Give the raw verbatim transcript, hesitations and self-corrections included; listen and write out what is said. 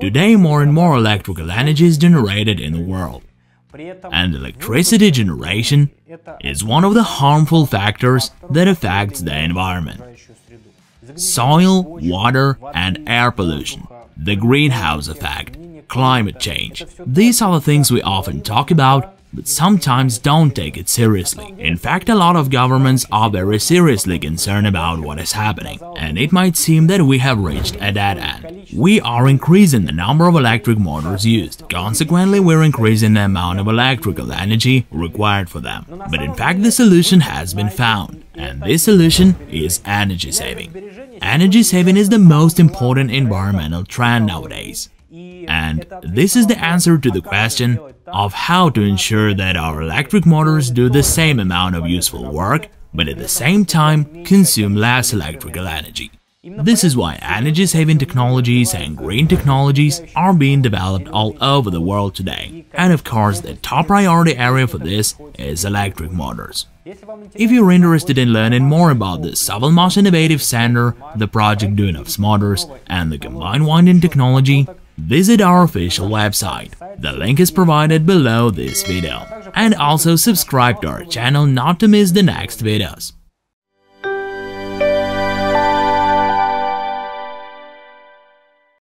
Today, more and more electrical energy is generated in the world. And electricity generation is one of the harmful factors that affects the environment. Soil, water and air pollution, the greenhouse effect, climate change – these are the things we often talk about, but sometimes don't take it seriously. In fact, a lot of governments are very seriously concerned about what is happening, and it might seem that we have reached a dead end. We are increasing the number of electric motors used, consequently we're increasing the amount of electrical energy required for them. But in fact, the solution has been found, and this solution is energy saving. Energy saving is the most important environmental trend nowadays. And this is the answer to the question of how to ensure that our electric motors do the same amount of useful work, but at the same time consume less electrical energy. This is why energy-saving technologies and green technologies are being developed all over the world today. And of course, the top priority area for this is electric motors. If you're interested in learning more about the Sovelmas Innovative Center, the project Duyunov Motors, and the combined winding technology, visit our official website. The link is provided below this video. And also subscribe to our channel not to miss the next videos.